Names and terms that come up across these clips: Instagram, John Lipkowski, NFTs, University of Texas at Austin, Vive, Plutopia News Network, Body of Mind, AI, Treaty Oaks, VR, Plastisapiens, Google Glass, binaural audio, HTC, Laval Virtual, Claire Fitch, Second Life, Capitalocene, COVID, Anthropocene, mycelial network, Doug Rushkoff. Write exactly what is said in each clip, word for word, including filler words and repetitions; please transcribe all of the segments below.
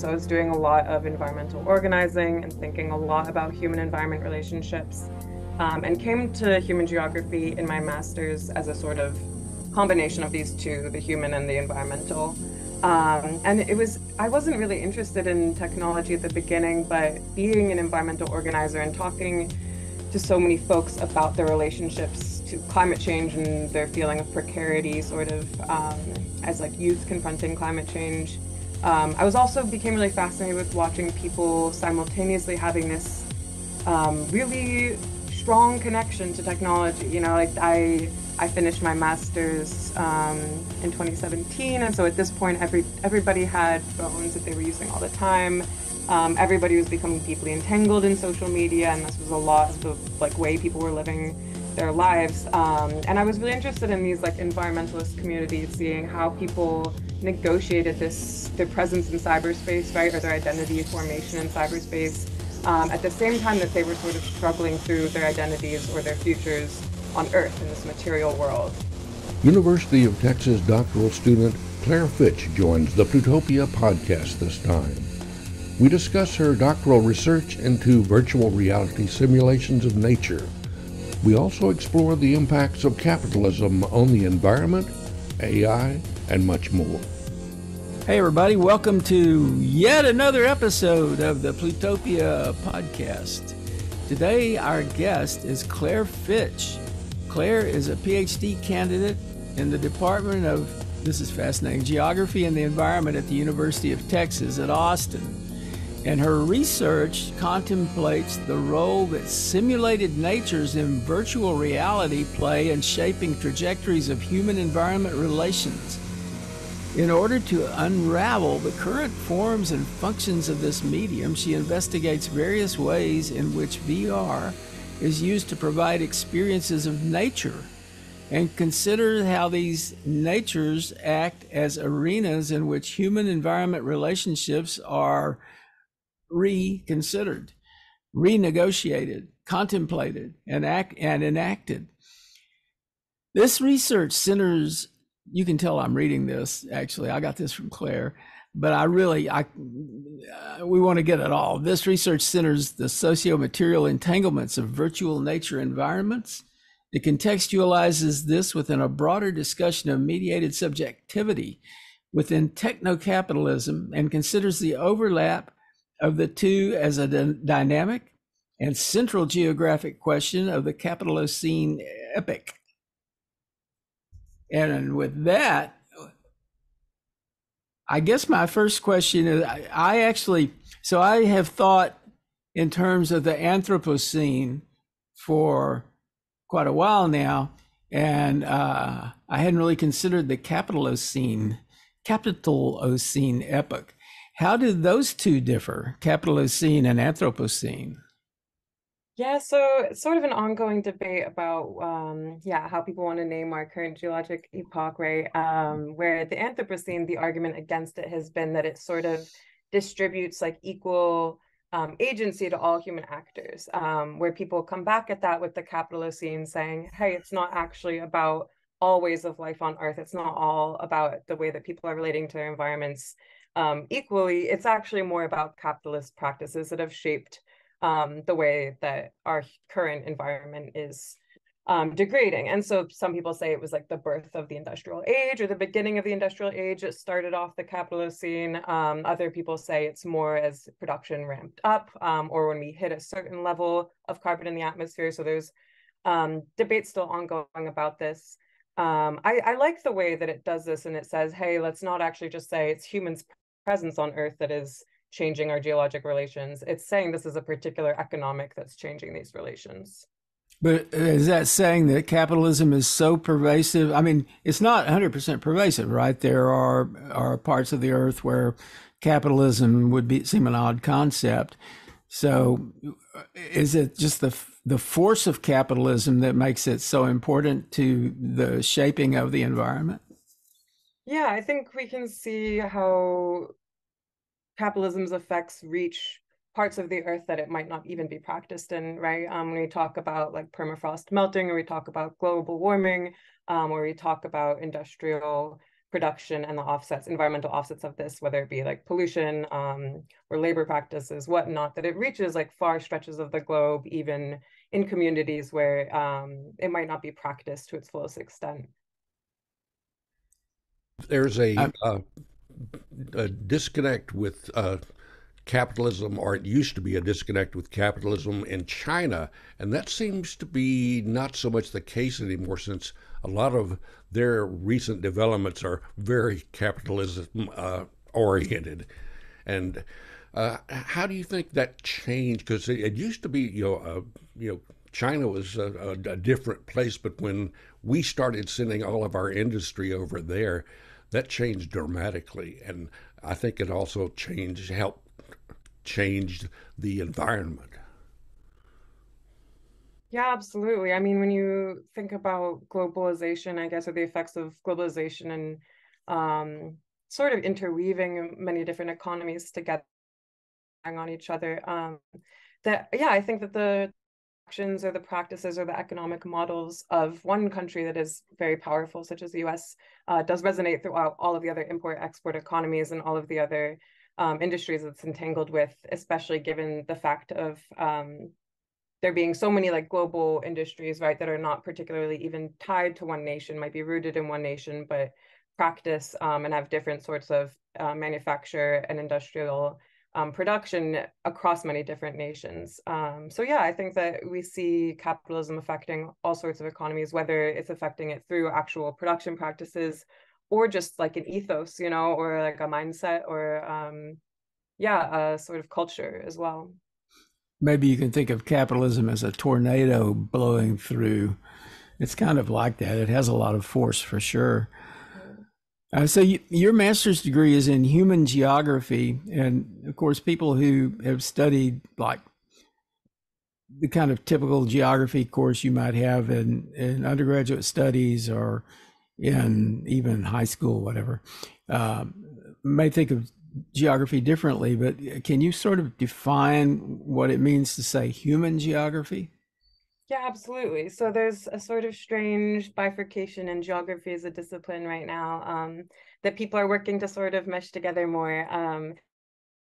So I was doing a lot of environmental organizing and thinking a lot about human-environment relationships, um, and came to human geography in my master's as a sort of combination of these two, the human and the environmental. Um, and it was, I wasn't really interested in technology at the beginning, but being an environmental organizer and talking to so many folks about their relationships to climate change and their feeling of precarity sort of um, as like youth confronting climate change. Um, I was also became really fascinated with watching people simultaneously having this um, really strong connection to technology. You know, like I, I finished my master's um, in twenty seventeen, and so at this point, every everybody had phones that they were using all the time. Um, everybody was becoming deeply entangled in social media, and this was a lot of the like way people were living their lives. Um, and I was really interested in these like environmentalist communities, seeing how people negotiated this their presence in cyberspace, right, or their identity formation in cyberspace, um, at the same time that they were sort of struggling through their identities or their futures on Earth in this material world. University of Texas doctoral student Claire Fitch joins the Plutopia podcast this time. We discuss her doctoral research into virtual reality simulations of nature. We also explore the impacts of capitalism on the environment, A I, and much more. Hey everybody, welcome to yet another episode of the Plutopia podcast. Today our guest is Claire Fitch. Claire is a PhD candidate in the Department of, this is fascinating, Geography and the Environment at the University of Texas at Austin. And her research contemplates the role that simulated natures in virtual reality play in shaping trajectories of human-environment relations. In order to unravel the current forms and functions of this medium, she investigates various ways in which V R is used to provide experiences of nature and considers how these natures act as arenas in which human environment relationships are reconsidered, renegotiated, contemplated, and, act, and enacted. This research centers, you can tell I'm reading this, actually, I got this from Claire, but I really, I, we want to get it all. This research centers the socio-material entanglements of virtual nature environments. It contextualizes this within a broader discussion of mediated subjectivity within techno-capitalism and considers the overlap of the two as a dynamic and central geographic question of the Capitalocene epoch. And with that, I guess my first question is, I, I actually, so I have thought in terms of the Anthropocene for quite a while now, and uh, I hadn't really considered the Capitalocene, Capitalocene epoch. How did those two differ, Capitalocene and Anthropocene? Yeah, so it's sort of an ongoing debate about, um, yeah, how people want to name our current geologic epoch, right? Um, where the Anthropocene, the argument against it has been that it sort of distributes like equal um, agency to all human actors, um, where people come back at that with the Capitalocene saying, hey, it's not actually about all ways of life on Earth. It's not all about the way that people are relating to their environments um, equally. It's actually more about capitalist practices that have shaped Um, the way that our current environment is um, degrading. And so some people say it was like the birth of the industrial age or the beginning of the industrial age. It started off the Capitalocene. Um, other people say it's more as production ramped up um, or when we hit a certain level of carbon in the atmosphere. So there's um, debates still ongoing about this. Um, I, I like the way that it does this and it says, hey, let's not actually just say it's humans' presence on Earth that is changing our geologic relations. It's saying this is a particular economic that's changing these relations. But is that saying that capitalism is so pervasive? I mean, it's not one hundred percent pervasive, right? There are are parts of the earth where capitalism would be seem an odd concept. So is it just the the force of capitalism that makes it so important to the shaping of the environment? Yeah, I think we can see how capitalism's effects reach parts of the earth that it might not even be practiced in, right? Um, when we talk about like permafrost melting, or we talk about global warming, um, or we talk about industrial production and the offsets, environmental offsets of this, whether it be like pollution um, or labor practices, whatnot, that it reaches like far stretches of the globe, even in communities where um, it might not be practiced to its fullest extent. There's a, uh, a disconnect with uh, capitalism, or it used to be a disconnect with capitalism in China, and that seems to be not so much the case anymore, since a lot of their recent developments are very capitalism uh, oriented. And uh, how do you think that changed? Because it, it used to be, you know, uh, you know, China was a, a, a different place, but when we started sending all of our industry over there, that changed dramatically. And I think it also changed, helped change the environment. Yeah, absolutely. I mean, when you think about globalization, I guess, or the effects of globalization and um, sort of interweaving many different economies together on each other, um, that, yeah, I think that the actions or the practices or the economic models of one country that is very powerful, such as the U S, uh, does resonate throughout all of the other import-export economies and all of the other um, industries that's entangled with, especially given the fact of um, there being so many like global industries, right, that are not particularly even tied to one nation, might be rooted in one nation, but practice um, and have different sorts of uh, manufacture and industrial um, production across many different nations. Um, so yeah, I think that we see capitalism affecting all sorts of economies, whether it's affecting it through actual production practices or just like an ethos, you know, or like a mindset or um, yeah, a sort of culture as well. Maybe you can think of capitalism as a tornado blowing through. It's kind of like that. It has a lot of force for sure. Uh, so you, your master's degree is in human geography. And of course, people who have studied like the kind of typical geography course you might have in, in undergraduate studies or in even high school, whatever, um, may think of geography differently, but can you sort of define what it means to say human geography? Yeah, absolutely. So there's a sort of strange bifurcation in geography as a discipline right now um, that people are working to sort of mesh together more. Um,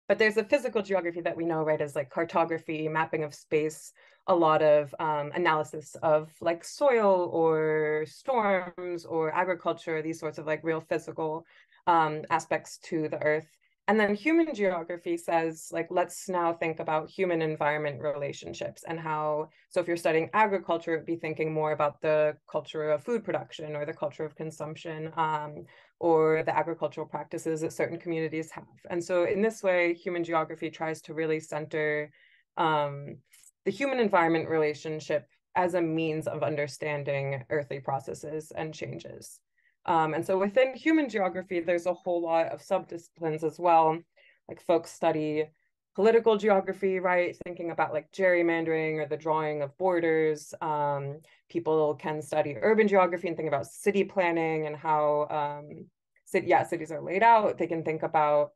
but there's a physical geography that we know, right, as like cartography, mapping of space, a lot of um, analysis of like soil or storms or agriculture, these sorts of like real physical um, aspects to the earth. And then human geography says, like, let's now think about human environment relationships and how, so if you're studying agriculture, it'd be thinking more about the culture of food production or the culture of consumption um, or the agricultural practices that certain communities have. And so in this way, human geography tries to really center um, the human environment relationship as a means of understanding earthly processes and changes. Um, and so within human geography, there's a whole lot of subdisciplines as well. Like folks study political geography, right? Thinking about like gerrymandering or the drawing of borders. Um, people can study urban geography and think about city planning and how um, city, yeah, cities are laid out. They can think about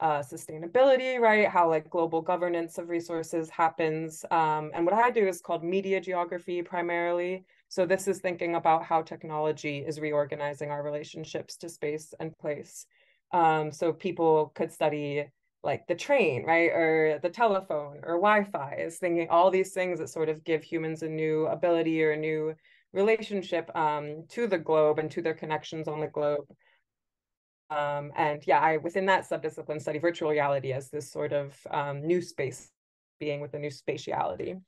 uh, sustainability, right? How like global governance of resources happens. Um, and what I do is called media geography primarily. So this is thinking about how technology is reorganizing our relationships to space and place. Um, so people could study like the train, right? Or the telephone or Wi-Fi is thinking all these things that sort of give humans a new ability or a new relationship um, to the globe and to their connections on the globe. Um, and yeah, I, within that subdiscipline, study virtual reality as this sort of um, new space being with a new spatiality.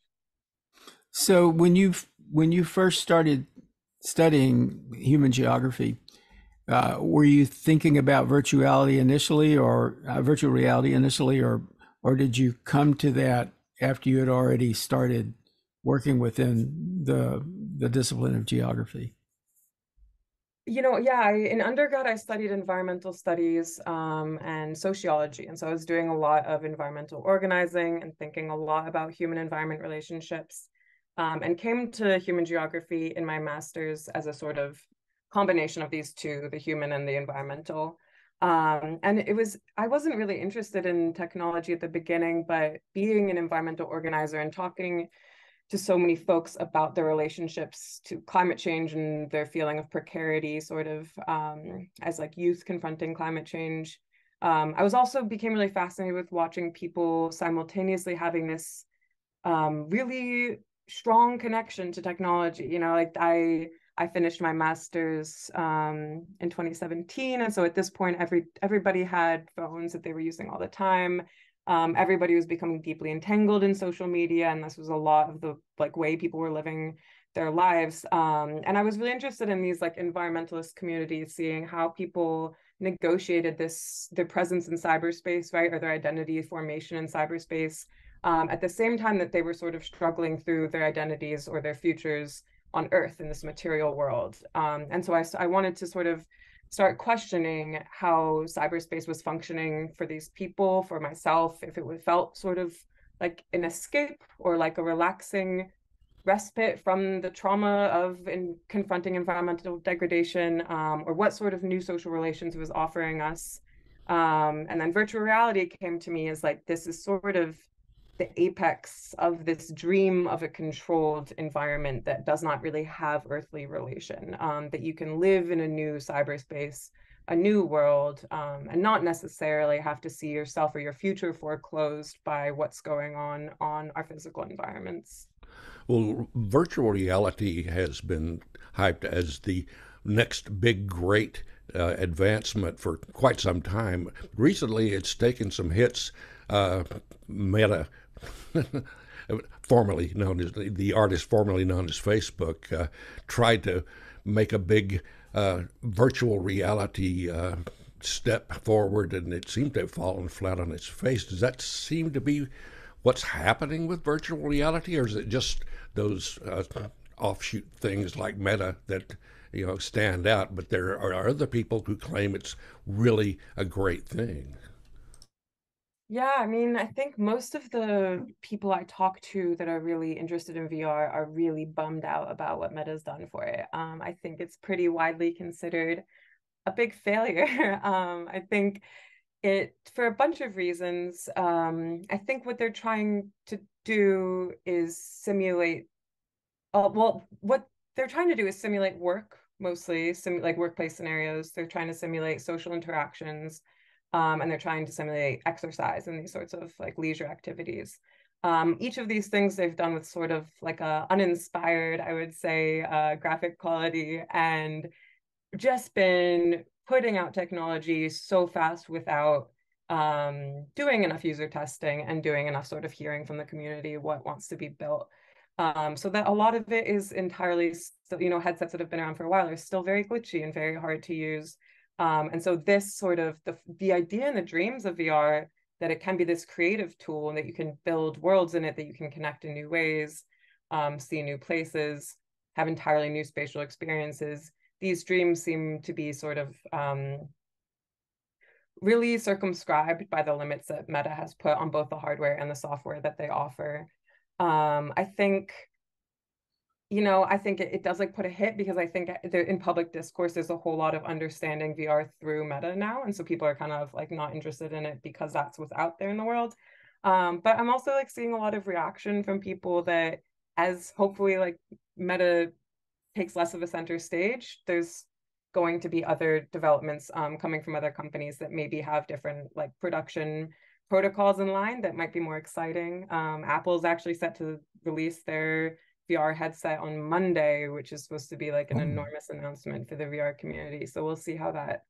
So when you when you first started studying human geography, uh, were you thinking about virtuality initially, or uh, virtual reality initially, or or did you come to that after you had already started working within the the discipline of geography? You know, yeah, I, in undergrad, I studied environmental studies um, and sociology. And so I was doing a lot of environmental organizing and thinking a lot about human environment relationships. Um, and came to human geography in my master's as a sort of combination of these two, the human and the environmental. Um, and it was, I wasn't really interested in technology at the beginning, but being an environmental organizer and talking to so many folks about their relationships to climate change and their feeling of precarity sort of um, as like youth confronting climate change. Um, I was also became really fascinated with watching people simultaneously having this um, really strong connection to technology. You know, like I I finished my master's um, in twenty seventeen. And so at this point, every everybody had phones that they were using all the time. Um, everybody was becoming deeply entangled in social media. And this was a lot of the like way people were living their lives. Um, and I was really interested in these like environmentalist communities, seeing how people negotiated this, their presence in cyberspace, right, or their identity formation in cyberspace, um, at the same time that they were sort of struggling through their identities or their futures on Earth in this material world. Um, and so I, I wanted to sort of start questioning how cyberspace was functioning for these people, for myself, if it felt sort of like an escape or like a relaxing respite from the trauma of in confronting environmental degradation, um, or what sort of new social relations it was offering us. Um, and then virtual reality came to me as like, this is sort of the apex of this dream of a controlled environment that does not really have earthly relation, um, that you can live in a new cyberspace, a new world, um, and not necessarily have to see yourself or your future foreclosed by what's going on on our physical environments. Well, virtual reality has been hyped as the next big great uh, advancement for quite some time. Recently, it's taken some hits. Uh, Meta, formerly known as the, the artist formerly known as Facebook, uh, tried to make a big uh, virtual reality uh, step forward, and it seemed to have fallen flat on its face. Does that seem to be what's happening with virtual reality, or is it just those uh, offshoot things like Meta that, you know, stand out, but there are other people who claim it's really a great thing? Yeah, I mean, I think most of the people I talk to that are really interested in V R are really bummed out about what Meta's done for it. Um, I think it's pretty widely considered a big failure. um, I think it, for a bunch of reasons, um, I think what they're trying to do is simulate, uh, well, what they're trying to do is simulate work, mostly, sim like workplace scenarios. They're trying to simulate social interactions. Um, and they're trying to simulate exercise and these sorts of like leisure activities. Um, each of these things they've done with sort of like a uninspired, I would say, uh, graphic quality, and just been putting out technology so fast without um, doing enough user testing and doing enough sort of hearing from the community what wants to be built. Um, so that a lot of it is entirely, still, you know, headsets that have been around for a while are still very glitchy and very hard to use. Um, and so this sort of the, the idea and the dreams of V R, that it can be this creative tool and that you can build worlds in it, that you can connect in new ways, um, see new places, have entirely new spatial experiences. These dreams seem to be sort of um, really circumscribed by the limits that Meta has put on both the hardware and the software that they offer. Um, I think... You know, I think it, it does like put a hit, because I think there, in public discourse, there's a whole lot of understanding V R through Meta now. And so people are kind of like not interested in it because that's what's out there in the world. Um, but I'm also like seeing a lot of reaction from people that, as hopefully like Meta takes less of a center stage, there's going to be other developments um, coming from other companies that maybe have different like production protocols in line that might be more exciting. Um, Apple's actually set to release their V R headset on Monday, which is supposed to be like an enormous announcement for the V R community. So we'll see how that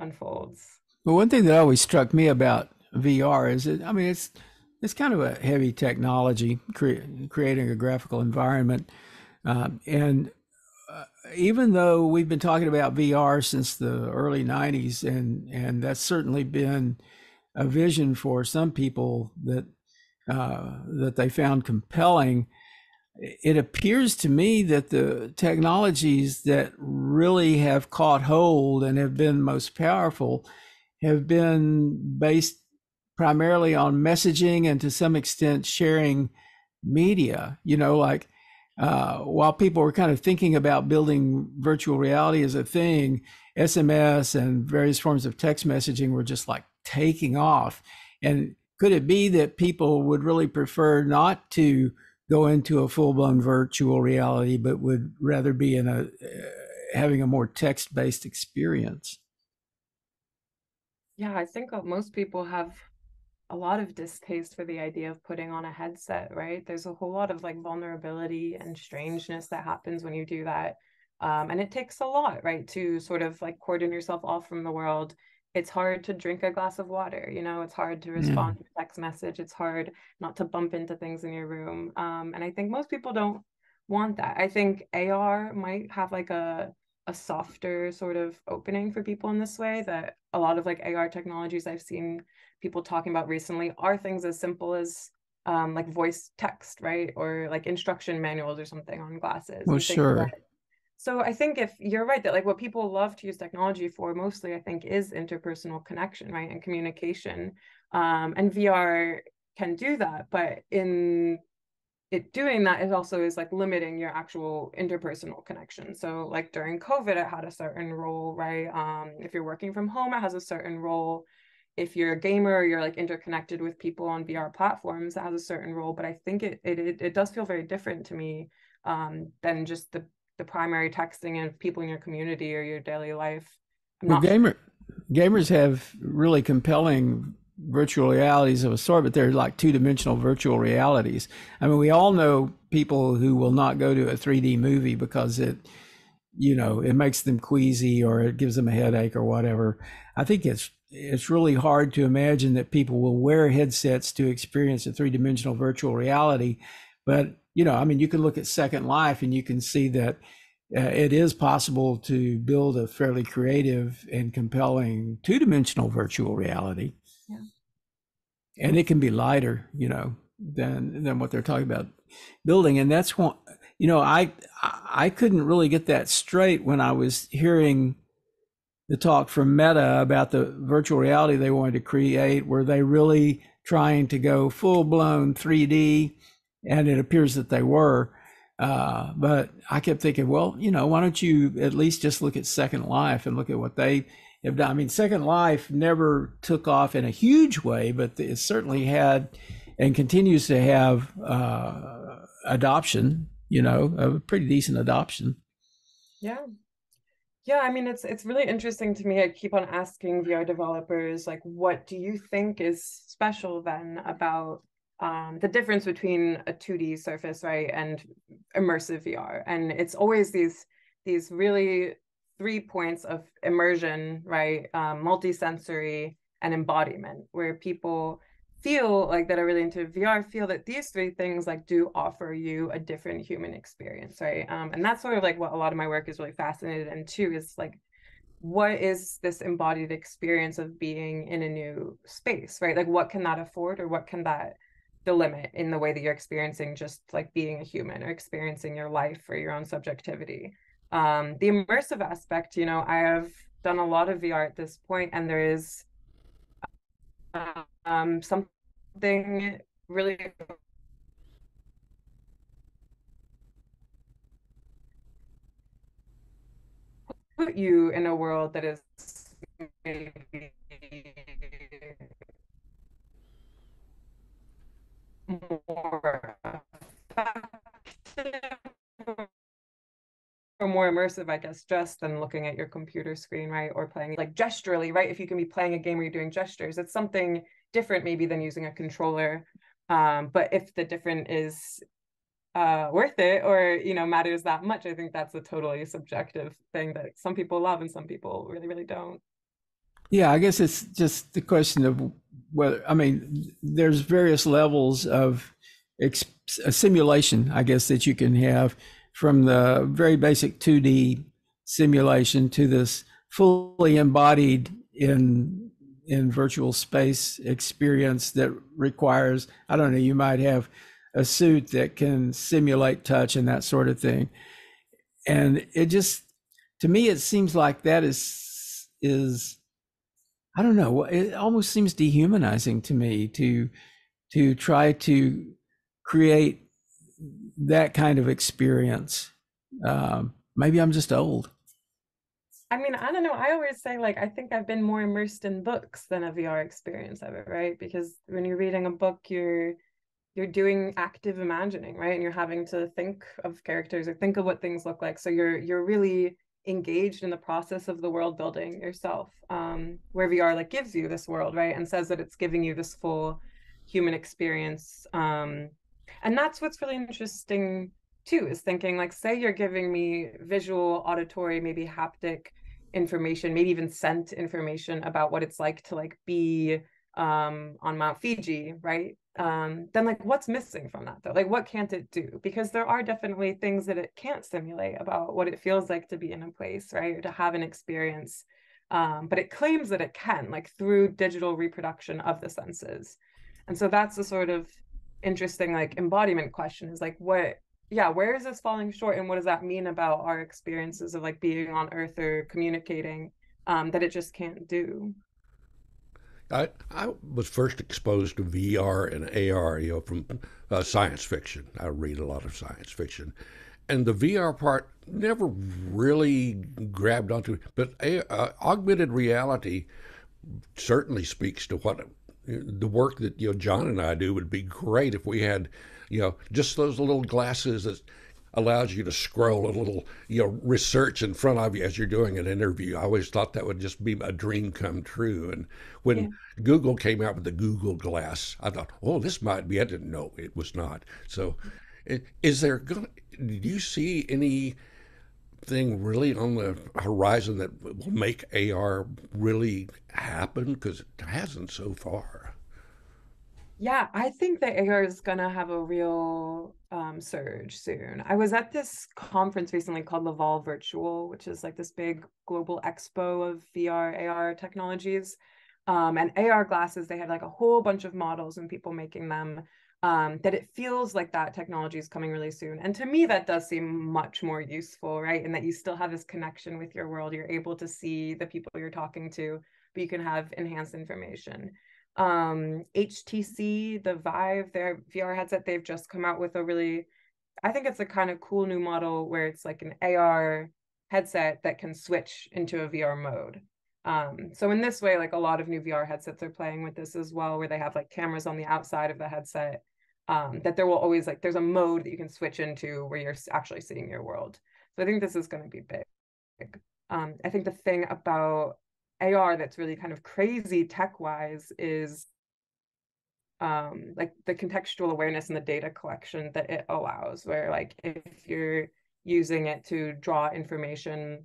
unfolds. Well, one thing that always struck me about V R is it, I mean, it's it's kind of a heavy technology, cre creating a graphical environment. Um, and uh, even though we've been talking about V R since the early nineties, and, and that's certainly been a vision for some people that, uh, that they found compelling, it appears to me that the technologies that really have caught hold and have been most powerful have been based primarily on messaging and to some extent sharing media. You know, like uh, while people were kind of thinking about building virtual reality as a thing, S M S and various forms of text messaging were just like taking off. And could it be that people would really prefer not to go into a full-blown virtual reality, but would rather be in a uh, having a more text-based experience. Yeah, I think most people have a lot of distaste for the idea of putting on a headset, right? There's a whole lot of like vulnerability and strangeness that happens when you do that. Um, and it takes a lot, right, to sort of like cordon yourself off from the world. It's hard to drink a glass of water, you know, it's hard to respond yeah. to a text message. It's hard not to bump into things in your room. Um, and I think most people don't want that. I think A R might have like a a softer sort of opening for people in this way, that a lot of like A R technologies I've seen people talking about recently are things as simple as um, like voice text, right? Or like instruction manuals or something on glasses. Well, sure. Like so I think if you're right that like what people love to use technology for mostly, I think, is interpersonal connection, right? And communication, um, and V R can do that, but in It doing that is also is like limiting your actual interpersonal connection. So like during COVID, it had a certain role, right? Um, if you're working from home, it has a certain role. If you're a gamer, or you're like interconnected with people on V R platforms, it has a certain role. But I think it it it, it does feel very different to me um, than just the the primary texting of people in your community or your daily life. I'm well, not gamer gamers have really compelling virtual realities of a sort, but they're like two-dimensional virtual realities. I mean, we all know people who will not go to a three D movie because it, you know, it makes them queasy or it gives them a headache or whatever. I think it's it's really hard to imagine that people will wear headsets to experience a three-dimensional virtual reality. But, you know, I mean, you can look at Second Life and you can see that uh, it is possible to build a fairly creative and compelling two-dimensional virtual reality. Yeah. And it can be lighter, you know, than than what they're talking about building. And that's one, you know, I I couldn't really get that straight when I was hearing the talk from Meta about the virtual reality they wanted to create. Were they really trying to go full-blown three D? And it appears that they were. Uh, but I kept thinking, well, you know, why don't you at least just look at Second Life and look at what they have done. I mean, Second Life never took off in a huge way, but it certainly had and continues to have uh, adoption, you know, a pretty decent adoption. Yeah. Yeah, I mean, it's it's really interesting to me. I keep on asking V R developers, like, what do you think is special then about Um, the difference between a two D surface, right, and immersive V R? And it's always these these really three points of immersion, right, um, multisensory and embodiment, where people feel like that are really into V R feel that these three things like do offer you a different human experience, right? Um, and that's sort of like what a lot of my work is really fascinated in too, is like, what is this embodied experience of being in a new space, right? Like, what can that afford, or what can that the limit in the way that you're experiencing just like being a human or experiencing your life or your own subjectivity. Um, the immersive aspect, you know, I have done a lot of V R at this point, and there is um, something really put you in a world that is maybe more or more immersive, I guess, just than looking at your computer screen, right? Or playing like gesturally, right? If you can be playing a game where you're doing gestures, it's something different maybe than using a controller. Um, but if the different is uh, worth it, or, you know, matters that much, I think that's a totally subjective thing that some people love and some people really, really don't. Yeah, I guess it's just the question of whether, I mean, there's various levels of ex simulation, I guess, that you can have, from the very basic two D simulation to this fully embodied in in virtual space experience that requires, I don't know, you might have a suit that can simulate touch and that sort of thing. And it just, to me, it seems like that is is I don't know, it almost seems dehumanizing to me to to try to create that kind of experience. Um, maybe I'm just old. I mean, I don't know. I always say, like, I think I've been more immersed in books than a V R experience of it, right? Because when you're reading a book, you're you're doing active imagining, right? And you're having to think of characters or think of what things look like. So you're you're really engaged in the process of the world building yourself, um, where V R like gives you this world, right? And says that it's giving you this full human experience. Um, and that's what's really interesting too, is thinking like, say you're giving me visual, auditory, maybe haptic information, maybe even scent information about what it's like to like be um, on Mount Fiji, right? Um, then like what's missing from that though? Like what can't it do? Because there are definitely things that it can't simulate about what it feels like to be in a place, right? Or to have an experience, um, but it claims that it can, like through digital reproduction of the senses. And so that's the sort of interesting like embodiment question is like, what, yeah, where is this falling short? And what does that mean about our experiences of like being on Earth or communicating um, that it just can't do? I, I was first exposed to V R and A R, you know, from uh, science fiction. I read a lot of science fiction. And the V R part never really grabbed onto it. But a, uh, augmented reality certainly speaks to what the work that, you know, John and I do would be great if we had, you know, just those little glasses that allows you to scroll a little, you know, research in front of you as you're doing an interview. I always thought that would just be a dream come true. And when yeah. Google came out with the Google Glass, I thought, oh, this might be, I didn't know it was not. So is there going to, do you see anything really on the horizon that will make A R really happen? Because it hasn't so far. Yeah, I think that A R is going to have a real um, surge soon. I was at this conference recently called Laval Virtual, which is like this big global expo of V R, A R technologies. Um, and A R glasses, they had like a whole bunch of models and people making them, um, that it feels like that technology is coming really soon. And to me, that does seem much more useful, right? And that you still have this connection with your world. You're able to see the people you're talking to, but you can have enhanced information. Um, H T C, the Vive, their V R headset, they've just come out with a really, I think it's a kind of cool new model where it's like an A R headset that can switch into a V R mode. Um, so in this way, like a lot of new V R headsets are playing with this as well, where they have like cameras on the outside of the headset, um, that there will always like, there's a mode that you can switch into where you're actually seeing your world. So I think this is going to be big. Um, I think the thing about A R that's really kind of crazy tech-wise is um, like the contextual awareness and the data collection that it allows, where like if you're using it to draw information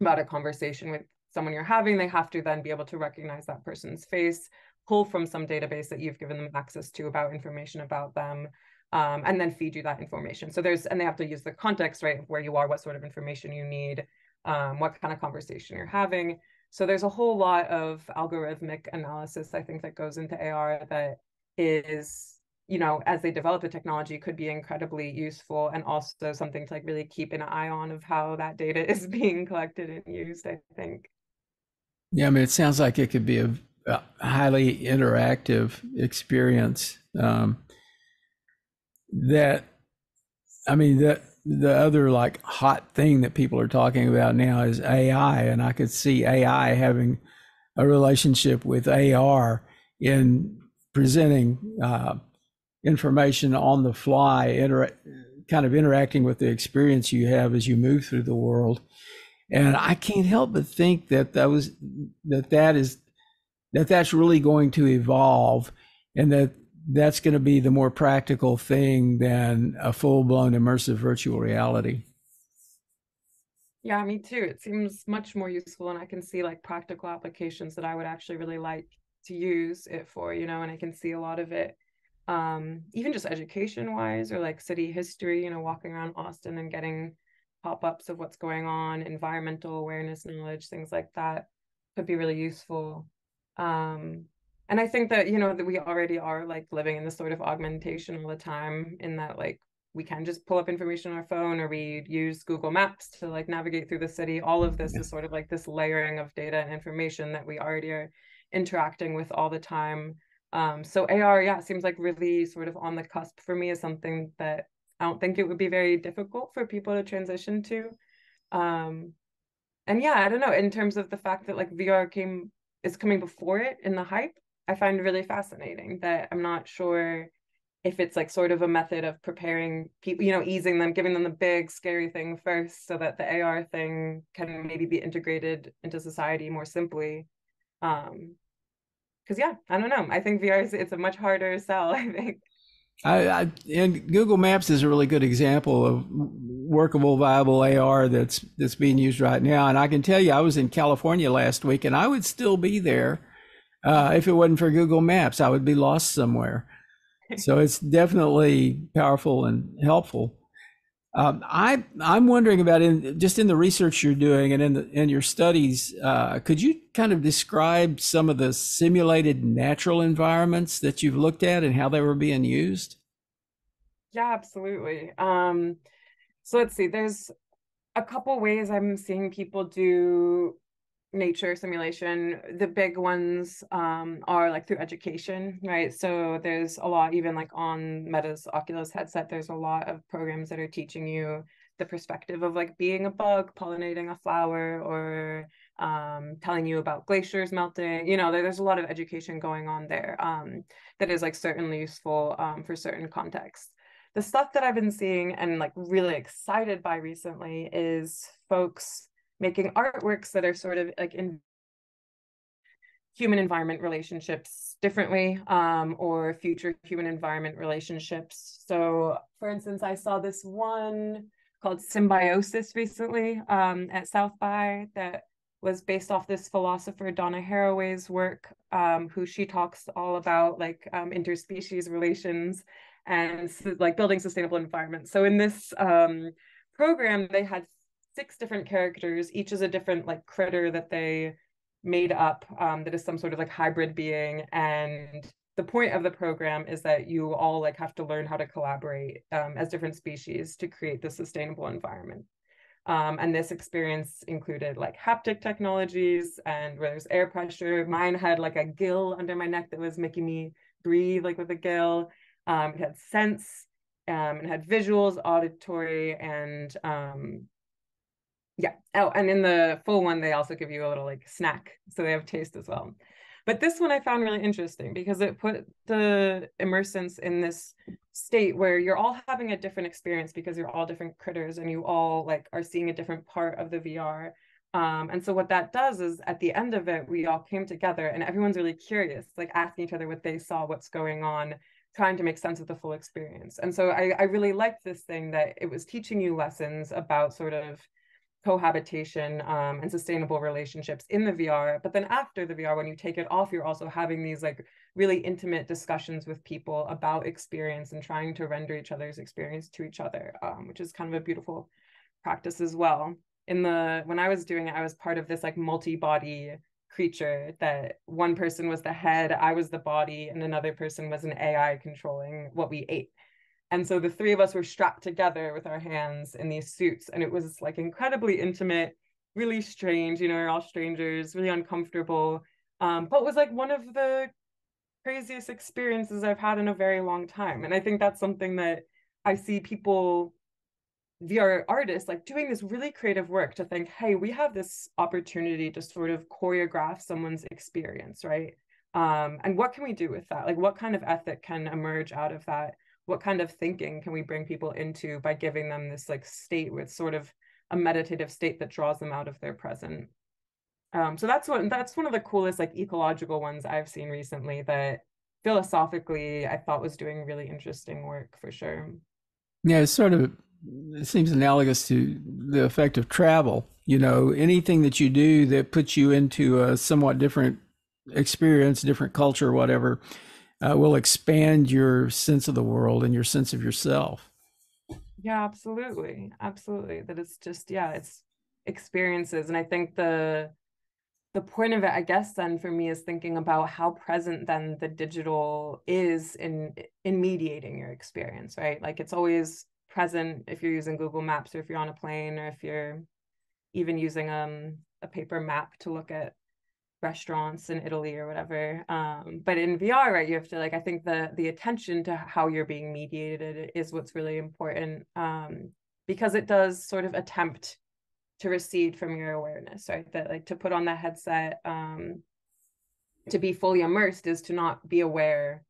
about a conversation with someone you're having, they have to then be able to recognize that person's face, pull from some database that you've given them access to about information about them, um, and then feed you that information. So there's, and they have to use the context, right, of where you are, what sort of information you need, um, what kind of conversation you're having. So there's a whole lot of algorithmic analysis, I think, that goes into A R that is, you know, as they develop the technology, could be incredibly useful, and also something to like really keep an eye on of how that data is being collected and used, I think. Yeah, I mean, it sounds like it could be a, a highly interactive experience. Um, that, I mean, that. The other like hot thing that people are talking about now is A I, and I could see A I having a relationship with A R in presenting uh, information on the fly, inter kind of interacting with the experience you have as you move through the world. And I can't help but think that that was that that is that that's really going to evolve, and that that's going to be the more practical thing than a full-blown immersive virtual reality. Yeah, me too. It seems much more useful, and I can see like practical applications that I would actually really like to use it for, you know, and I can see a lot of it, um, even just education-wise or like city history, you know, walking around Austin and getting pop-ups of what's going on, environmental awareness, knowledge, things like that could be really useful. Um, And I think that, you know, that we already are like living in this sort of augmentation all the time, in that like we can just pull up information on our phone, or we use Google Maps to like navigate through the city. All of this is sort of like this layering of data and information that we already are interacting with all the time. Um, so A R, yeah, seems like really sort of on the cusp for me, is something that I don't think it would be very difficult for people to transition to. Um, and yeah, I don't know, in terms of the fact that like V R came is coming before it in the hype, I find really fascinating that I'm not sure if it's like sort of a method of preparing people, you know, easing them, giving them the big scary thing first so that the A R thing can maybe be integrated into society more simply. Um, Cause yeah, I don't know. I think V R is, it's a much harder sell, I think. I, I, and Google Maps is a really good example of workable, viable A R that's that's being used right now. And I can tell you, I was in California last week, and I would still be there uh, if it wasn't for Google Maps. I would be lost somewhere. So it's definitely powerful and helpful. Um, I I'm wondering about in just in the research you're doing and in the, in your studies, uh, could you kind of describe some of the simulated natural environments that you've looked at and how they were being used? Yeah, absolutely. Um, so let's see. There's a couple ways I'm seeing people do nature simulation. The big ones um, are like through education, right? So there's a lot, even like on Meta's Oculus headset, there's a lot of programs that are teaching you the perspective of like being a bug pollinating a flower, or um, telling you about glaciers melting. You know, there, there's a lot of education going on there um, that is like certainly useful um, for certain contexts. The stuff that I've been seeing and like really excited by recently is folks making artworks that are sort of like in human environment relationships differently, um, or future human environment relationships. So for instance, I saw this one called Symbiosis recently um, at South by, that was based off this philosopher, Donna Haraway's work, um, who she talks all about like um, interspecies relations and like building sustainable environments. So in this um, program, they had six different characters, each is a different like critter that they made up um, that is some sort of like hybrid being. And the point of the program is that you all like have to learn how to collaborate um, as different species to create the sustainable environment. Um, and this experience included like haptic technologies and where there's air pressure. Mine had like a gill under my neck that was making me breathe like with a gill. Um, it had sense, um, it had visuals, auditory, and um, yeah. Oh, and in the full one, they also give you a little like snack. So they have taste as well. But this one I found really interesting because it put the immersants in this state where you're all having a different experience because you're all different critters and you all like are seeing a different part of the V R. Um, and so what that does is at the end of it, we all came together and everyone's really curious, like asking each other what they saw, what's going on, trying to make sense of the full experience. And so I, I really liked this thing that it was teaching you lessons about sort of cohabitation um, and sustainable relationships in the V R. But then after the V R, when you take it off, you're also having these like really intimate discussions with people about experience and trying to render each other's experience to each other, um, which is kind of a beautiful practice as well. In the, when I was doing it, I was part of this like multi-body creature that one person was the head, I was the body, and another person was an A I controlling what we ate. And so the three of us were strapped together with our hands in these suits. And it was like incredibly intimate, really strange, you know, we're all strangers, really uncomfortable. Um, but it was like one of the craziest experiences I've had in a very long time. And I think that's something that I see people, V R artists, like doing this really creative work to think, hey, we have this opportunity to sort of choreograph someone's experience, right? Um, and what can we do with that? Like what kind of ethic can emerge out of that? What kind of thinking can we bring people into by giving them this like state with sort of a meditative state that draws them out of their present? Um, so that's what that's one of the coolest like ecological ones I've seen recently that philosophically I thought was doing really interesting work for sure. Yeah, it's sort of, it seems analogous to the effect of travel. You know, anything that you do that puts you into a somewhat different experience, different culture, whatever, Uh, will expand your sense of the world and your sense of yourself. Yeah, absolutely. Absolutely. That it's just, yeah, it's experiences. And I think the the point of it, I guess, then for me is thinking about how present then the digital is in in mediating your experience, right? Like it's always present if you're using Google Maps or if you're on a plane or if you're even using um, a paper map to look at restaurants in Italy or whatever. Um, but in V R, right, you have to like, I think the, the attention to how you're being mediated is what's really important um, because it does sort of attempt to recede from your awareness, right? That like to put on that headset, um, to be fully immersed is to not be aware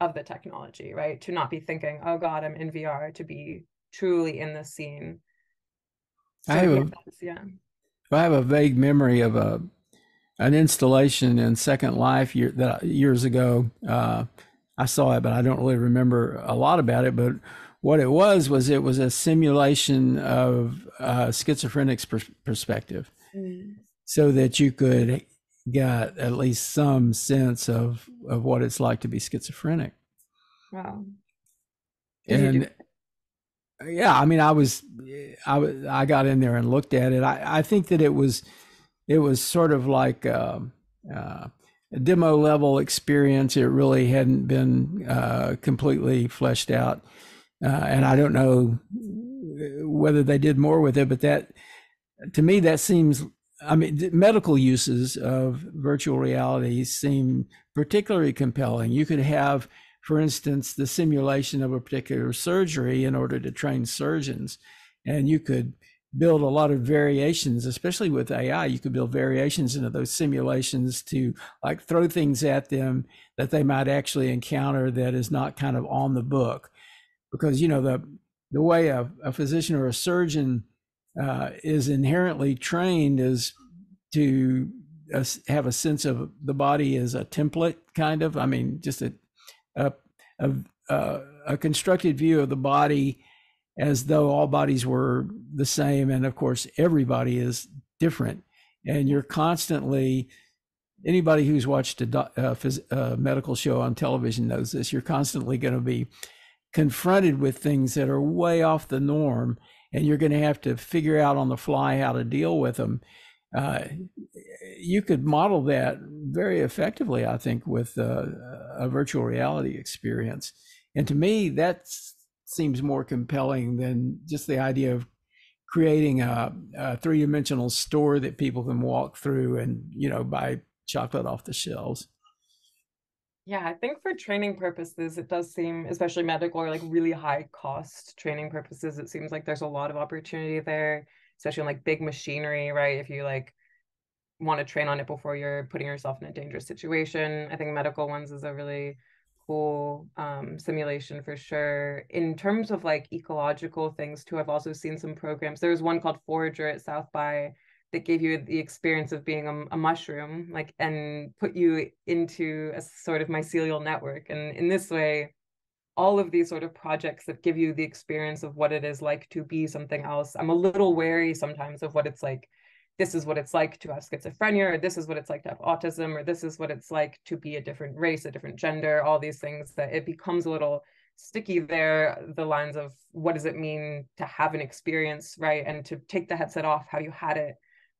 of the technology, right? To not be thinking, oh God, I'm in V R, to be truly in this scene. So I have a, yeah. I have a vague memory of a an installation in Second Life year, that, years ago. Uh, I saw it, but I don't really remember a lot about it. But what it was, was it was a simulation of uh, schizophrenics per perspective mm. so that you could get at least some sense of, of what it's like to be schizophrenic. Wow. Did and you do yeah, I mean, I was, I was, I got in there and looked at it. I, I think that it was, it was sort of like uh, uh, a demo level experience. It really hadn't been uh, completely fleshed out. Uh, and I don't know whether they did more with it, but that, to me, that seems, I mean, medical uses of virtual reality seem particularly compelling. You could have, for instance, the simulation of a particular surgery in order to train surgeons. And you could build a lot of variations, especially with A I, you could build variations into those simulations to like throw things at them that they might actually encounter that is not kind of on the book. Because, you know, the, the way a, a physician or a surgeon uh, is inherently trained is to uh, have a sense of the body as a template, kind of, I mean, just a A, a, a constructed view of the body as though all bodies were the same. And of course, everybody is different. And you're constantly, anybody who's watched a, a, a medical show on television knows this, you're constantly going to be confronted with things that are way off the norm. And you're going to have to figure out on the fly how to deal with them. Uh, you could model that very effectively, I think, with uh, a virtual reality experience. And to me, that seems more compelling than just the idea of creating a, a three-dimensional store that people can walk through and, you know, buy chocolate off the shelves. Yeah, I think for training purposes, it does seem, especially medical or like really high cost training purposes, it seems like there's a lot of opportunity there. Especially in like big machinery, right? If you like want to train on it before you're putting yourself in a dangerous situation. I think medical ones is a really cool um, simulation for sure. In terms of like ecological things too, I've also seen some programs. There was one called Forager at South by that gave you the experience of being a, a mushroom, like, and put you into a sort of mycelial network. And in this way, all of these sort of projects that give you the experience of what it is like to be something else. I'm a little wary sometimes of what it's like, this is what it's like to have schizophrenia, or this is what it's like to have autism, or this is what it's like to be a different race, a different gender, all these things, that it becomes a little sticky there, the lines of what does it mean to have an experience, right? And to take the headset off how you had it.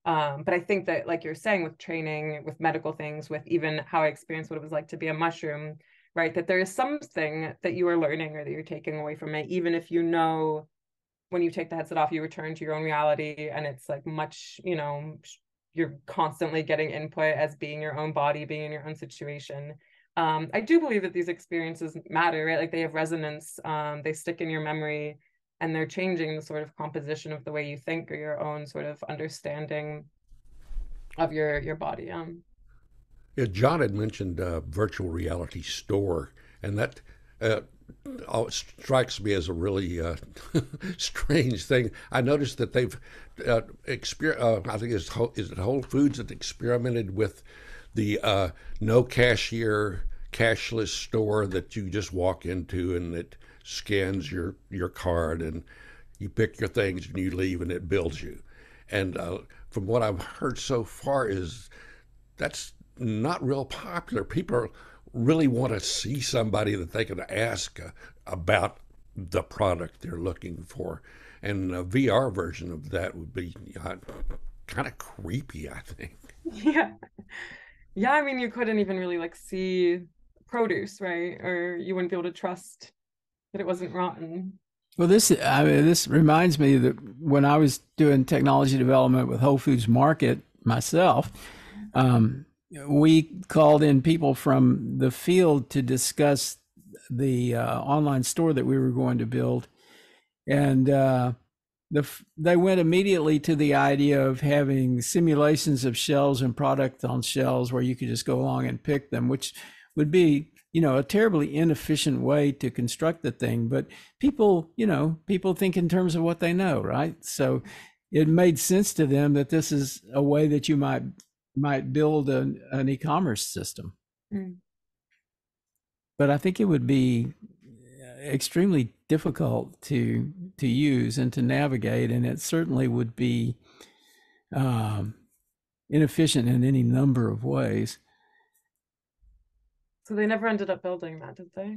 Um, but I think that, like you're saying, with training, with medical things, with even how I experienced what it was like to be a mushroom, right? That there is something that you are learning or that you're taking away from it, even if you know when you take the headset off, you return to your own reality, and it's like much, you know, you're constantly getting input as being your own body, being in your own situation. Um, I do believe that these experiences matter, right? Like they have resonance, um, they stick in your memory, and they're changing the sort of composition of the way you think or your own sort of understanding of your, your body. Um, Yeah, John had mentioned uh, virtual reality store, and that uh, strikes me as a really uh, strange thing. I noticed that they've, uh, exper uh, I think it's Whole, is it Whole Foods that experimented with the uh, no cashier, cashless store that you just walk into and it scans your, your card and you pick your things and you leave and it bills you. And uh, from what I've heard so far is that's not real popular. People really want to see somebody that they can ask uh, about the product they're looking for. And a V R version of that would be uh, kind of creepy, I think. Yeah. Yeah, I mean, you couldn't even really like see produce, right? Or you wouldn't be able to trust that it wasn't rotten. Well, this, I mean, this reminds me that when I was doing technology development with Whole Foods Market myself, um, we called in people from the field to discuss the uh, online store that we were going to build. And uh, the, they went immediately to the idea of having simulations of shelves and product on shelves where you could just go along and pick them, which would be, you know, a terribly inefficient way to construct the thing. But people, you know, people think in terms of what they know, right? So it made sense to them that this is a way that you might might build an, an e-commerce system. Mm. But I think it would be extremely difficult to to use and to navigate, and it certainly would be um, inefficient in any number of ways. So they never ended up building that, did they?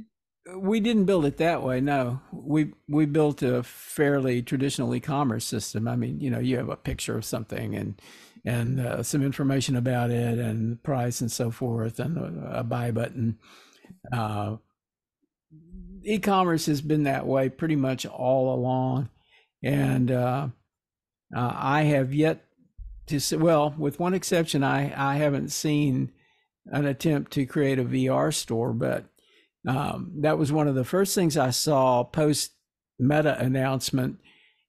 We didn't build it that way. No, we we built a fairly traditional e-commerce system. I mean, you know, you have a picture of something and and uh, some information about it and price and so forth and a, a buy button. Uh, e-commerce has been that way pretty much all along, and uh, uh, I have yet to see, well, with one exception, I, I haven't seen an attempt to create a V R store, but um, that was one of the first things I saw post Meta announcement.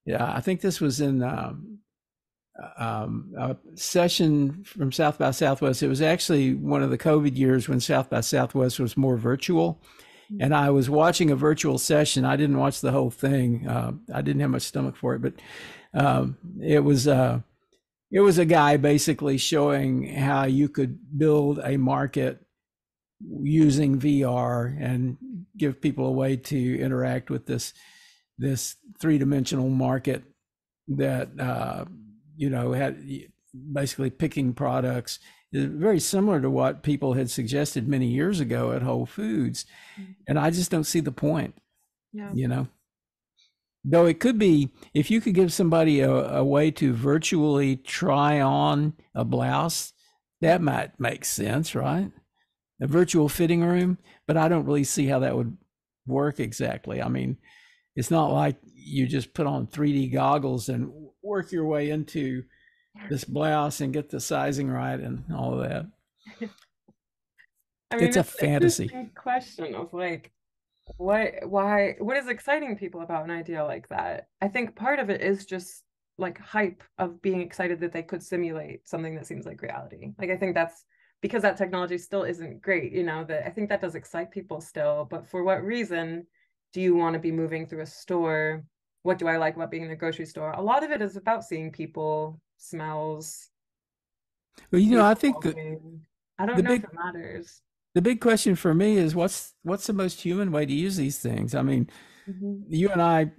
Yeah, I think this was in um, um, a session from South by Southwest. It was actually one of the COVID years when South by Southwest was more virtual. And I was watching a virtual session. I didn't watch the whole thing. Uh, I didn't have much stomach for it, but um, it was uh, it was a guy basically showing how you could build a market using V R and give people a way to interact with this this three-dimensional market that uh, you know had basically picking products. Very similar to what people had suggested many years ago at Whole Foods. And I just don't see the point, yeah. You know, though it could be, if you could give somebody a, a way to virtually try on a blouse, that might make sense, right? A virtual fitting room, but I don't really see how that would work exactly. I mean, it's not like you just put on three D goggles and work your way into this blouse and get the sizing right and all of that. I mean, it's, it's a fantasy. It's a big question of like, what, why, what is exciting people about an idea like that? I think part of it is just like hype of being excited that they could simulate something that seems like reality. Like, I think that's because that technology still isn't great, you know, that I think that does excite people still, but for what reason do you want to be moving through a store? What do I like about being in a grocery store? A lot of it is about seeing people, smells. Well, you know, I think that I don't know if it matters. The big question for me is what's what's the most human way to use these things? I mean, mm-hmm. You and I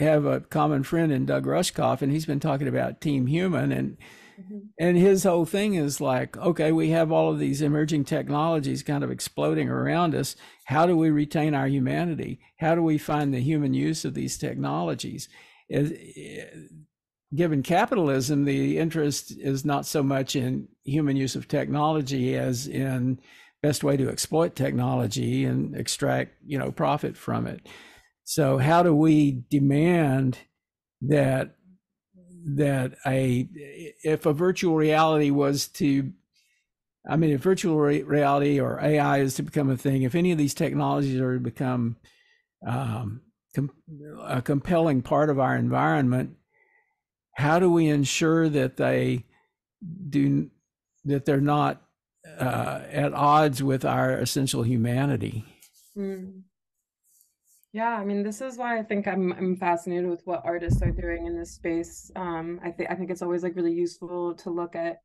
have a common friend in Doug Rushkoff, and he's been talking about Team Human, and mm-hmm. and his whole thing is like, okay, we have all of these emerging technologies kind of exploding around us. How do we retain our humanity? How do we find the human use of these technologies? Is, is, Given capitalism, the interest is not so much in human use of technology as in best way to exploit technology and extract, you know, profit from it. So how do we demand that that a if a virtual reality was to, I mean, if virtual re reality or A I is to become a thing, if any of these technologies are to become um, com a compelling part of our environment, how do we ensure that they do that they're not uh, at odds with our essential humanity? Mm. Yeah, I mean, this is why I think I'm I'm fascinated with what artists are doing in this space. Um, I think I think it's always like really useful to look at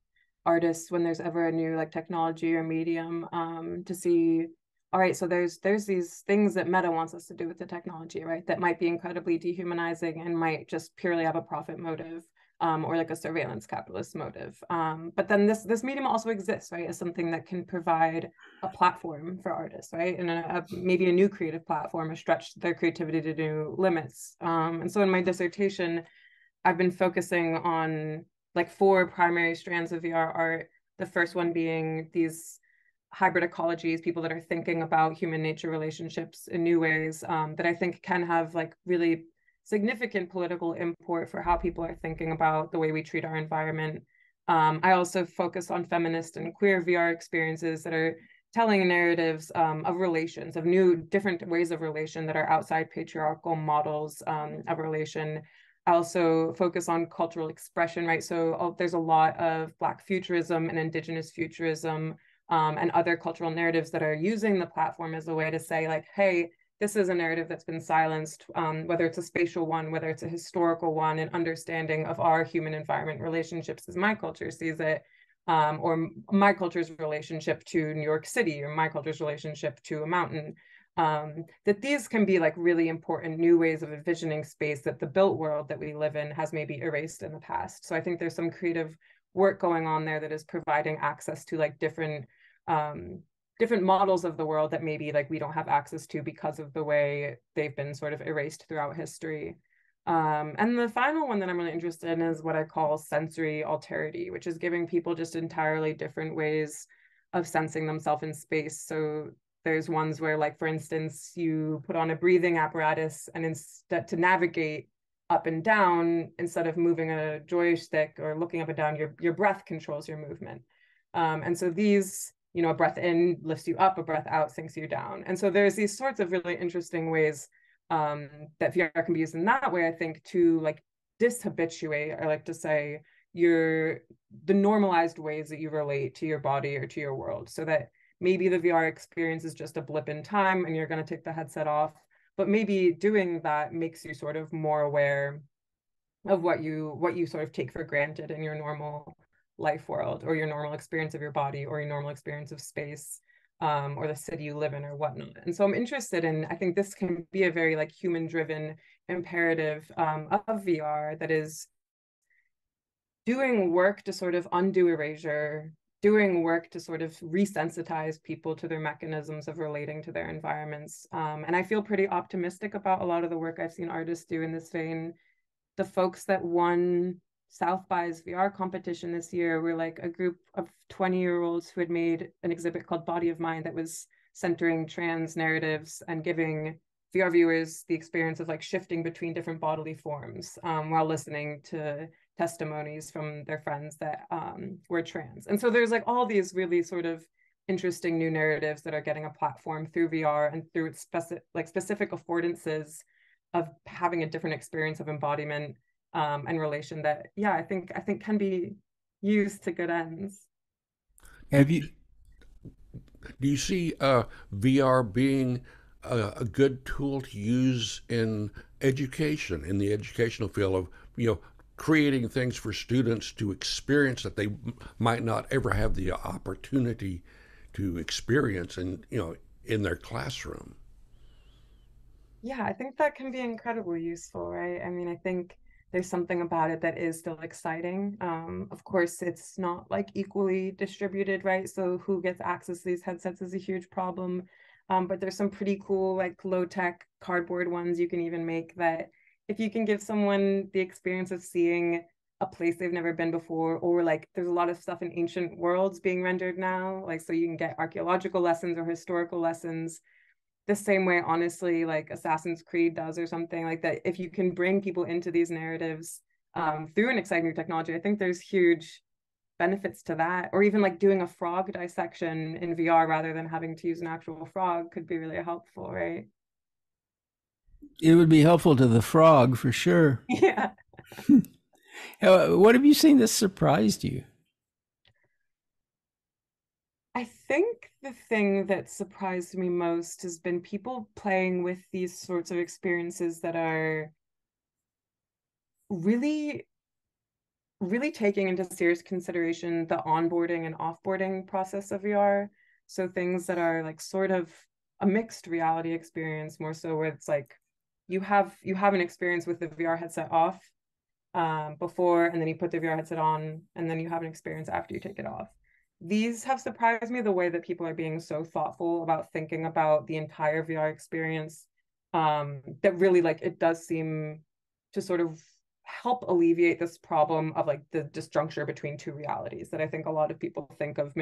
artists when there's ever a new like technology or medium um, to see. All right, so there's there's these things that Meta wants us to do with the technology, right? That might be incredibly dehumanizing and might just purely have a profit motive um, or like a surveillance capitalist motive. Um, but then this this medium also exists, right? As something that can provide a platform for artists, right? And a, a, maybe a new creative platform or stretch their creativity to new limits. Um, and so in my dissertation, I've been focusing on like four primary strands of V R art. The first one being these hybrid ecologies, people that are thinking about human nature relationships in new ways um, that I think can have like really significant political import for how people are thinking about the way we treat our environment. Um, I also focus on feminist and queer V R experiences that are telling narratives um, of relations, of new different ways of relation that are outside patriarchal models um, of relation. I also focus on cultural expression, right? So oh, there's a lot of Black futurism and Indigenous futurism um, and other cultural narratives that are using the platform as a way to say, like, hey, this is a narrative that's been silenced, um, whether it's a spatial one, whether it's a historical one, an understanding of our human environment relationships as my culture sees it, um, or my culture's relationship to New York City, or my culture's relationship to a mountain. Um, that these can be like really important new ways of envisioning space that the built world that we live in has maybe erased in the past. So I think there's some creative work going on there that is providing access to like different um, different models of the world that maybe like we don't have access to because of the way they've been sort of erased throughout history. Um, and the final one that I'm really interested in is what I call sensory alterity, which is giving people just entirely different ways of sensing themselves in space. So there's ones where, like, for instance, you put on a breathing apparatus and instead to navigate up and down, instead of moving a joystick or looking up and down, your, your breath controls your movement. Um, and so these, you know, a breath in lifts you up, a breath out sinks you down. And so there's these sorts of really interesting ways um, that V R can be used in that way, I think, to like dishabituate, I like to say, your the normalized ways that you relate to your body or to your world, so that maybe the V R experience is just a blip in time and you're going to take the headset off, but maybe doing that makes you sort of more aware of what you what you sort of take for granted in your normal life world, or your normal experience of your body, or your normal experience of space, um, or the city you live in, or whatnot. And so I'm interested in, I think this can be a very like human-driven imperative um, of V R that is doing work to sort of undo erasure, doing work to sort of resensitize people to their mechanisms of relating to their environments. Um, and I feel pretty optimistic about a lot of the work I've seen artists do in this vein. The folks that won South By's V R competition this year were like a group of twenty year olds who had made an exhibit called Body of Mind that was centering trans narratives and giving V R viewers the experience of like shifting between different bodily forms um, while listening to testimonies from their friends that um, were trans. And so there's like all these really sort of interesting new narratives that are getting a platform through V R and through its specific, like specific affordances of having a different experience of embodiment Um, and relation that, yeah, I think I think can be used to good ends. Have you, do you see uh, V R being a, a good tool to use in education, in the educational field of, you know, creating things for students to experience that they might not ever have the opportunity to experience in, you know, in their classroom? Yeah, I think that can be incredibly useful, right? I mean, I think there's something about it that is still exciting. Um, of course, it's not like equally distributed, right? So who gets access to these headsets is a huge problem. Um, but there's some pretty cool, like low tech cardboard ones you can even make that if you can give someone the experience of seeing a place they've never been before, or like there's a lot of stuff in ancient worlds being rendered now. Like, so you can get archaeological lessons or historical lessons the same way, honestly, like Assassin's Creed does or something like that. If you can bring people into these narratives um, through an exciting new technology, I think there's huge benefits to that. Or even like doing a frog dissection in V R rather than having to use an actual frog could be really helpful, right? It would be helpful to the frog for sure. Yeah. What have you seen that surprised you? I think the thing that surprised me most has been people playing with these sorts of experiences that are really, really taking into serious consideration the onboarding and offboarding process of V R. So things that are like sort of a mixed reality experience, more so where it's like you have you have an experience with the V R headset off um, before, and then you put the V R headset on, and then you have an experience after you take it off. These have surprised me, the way that people are being so thoughtful about thinking about the entire V R experience, um, that really like it does seem to sort of help alleviate this problem of like the disjuncture between two realities that I think a lot of people think of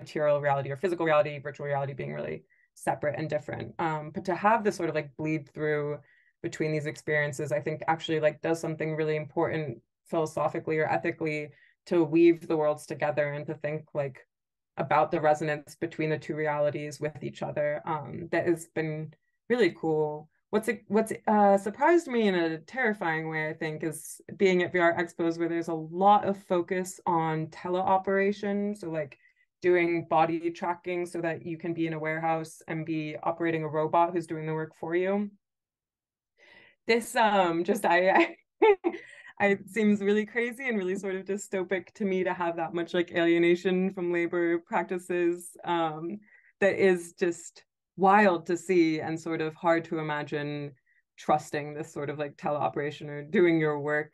material reality or physical reality, virtual reality being really separate and different. Um, but to have this sort of like bleed through between these experiences, I think actually like does something really important philosophically or ethically to weave the worlds together and to think like about the resonance between the two realities with each other. Um, that has been really cool. What's what's uh, surprised me in a terrifying way, I think, is being at V R Expos where there's a lot of focus on teleoperation. So like doing body tracking so that you can be in a warehouse and be operating a robot who's doing the work for you. This um, just, I, I it seems really crazy and really sort of dystopic to me to have that much like alienation from labor practices um, that is just wild to see and sort of hard to imagine trusting this sort of like teleoperation or doing your work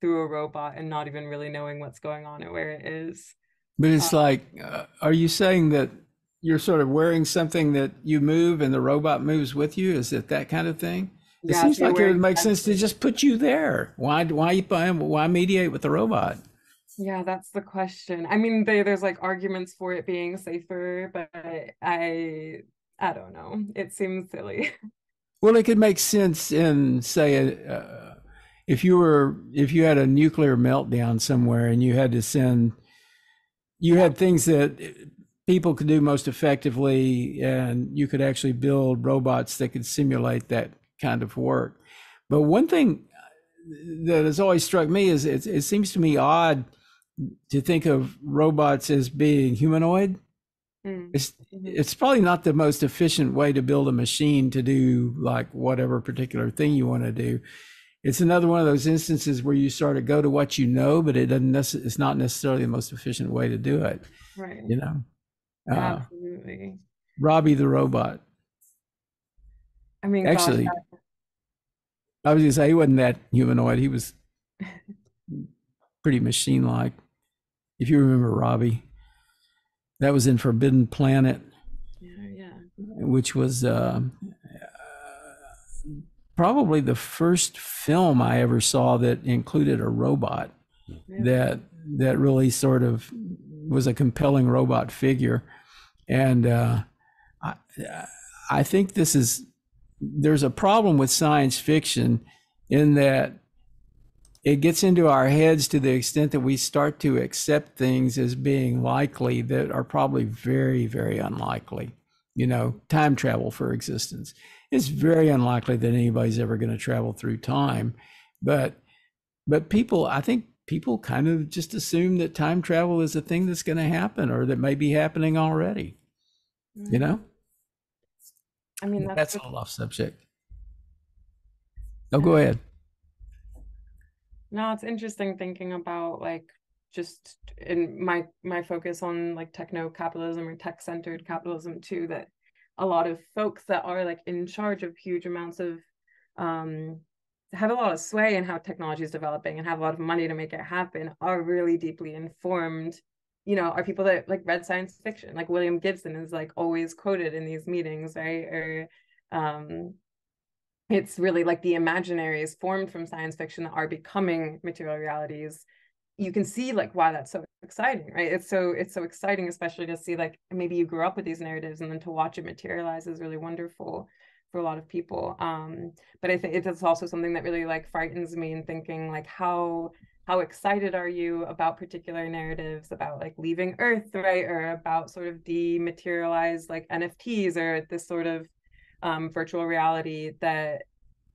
through a robot and not even really knowing what's going on or where it is. But it's um, like, uh, are you saying that you're sort of wearing something that you move and the robot moves with you? Is it that kind of thing? It yeah, seems like it would make sense to just put you there. Why, why, why mediate with the robot? Yeah, that's the question. I mean, they, there's like arguments for it being safer, but I, I don't know. It seems silly. Well, it could make sense in, say, uh, if you were, if you had a nuclear meltdown somewhere and you had to send, you had things that people could do most effectively, and you could actually build robots that could simulate that kind of work. But one thing that has always struck me is it, it seems to me odd to think of robots as being humanoid. Mm. It's, it's probably not the most efficient way to build a machine to do like whatever particular thing you want to do. It's another one of those instances where you sort of go to what you know, but it doesn't nece- it's not necessarily the most efficient way to do it. Right. You know, uh, absolutely. Robbie the robot. I mean, actually, gosh, I... I was gonna say he wasn't that humanoid. He was pretty machine-like. If you remember Robbie, that was in Forbidden Planet, yeah, yeah, which was uh, probably the first film I ever saw that included a robot. Really? That that really sort of was a compelling robot figure, and uh, I I think this is. There's a problem with science fiction in that it gets into our heads to the extent that we start to accept things as being likely that are probably very, very unlikely. You know, time travel, for instance. It's very unlikely that anybody's ever going to travel through time. But but people, I think people kind of just assume that time travel is a thing that's going to happen or that may be happening already, you know? I mean, that's, that's all off subject. No, go ahead. No, it's interesting thinking about like just in my my focus on like techno capitalism or tech centered capitalism too, that a lot of folks that are like in charge of huge amounts of um have a lot of sway in how technology is developing and have a lot of money to make it happen are really deeply informed. You know, are people that like read science fiction, like William Gibson is like always quoted in these meetings, right? Or um, it's really like the imaginaries formed from science fiction that are becoming material realities. You can see like why that's so exciting, right? It's so it's so exciting, especially to see like maybe you grew up with these narratives and then to watch it materialize is really wonderful for a lot of people. Um, but I think it's also something that really like frightens me in thinking like how. How excited are you about particular narratives about like leaving Earth, right? Or about sort of dematerialized like N F Ts or this sort of um, virtual reality that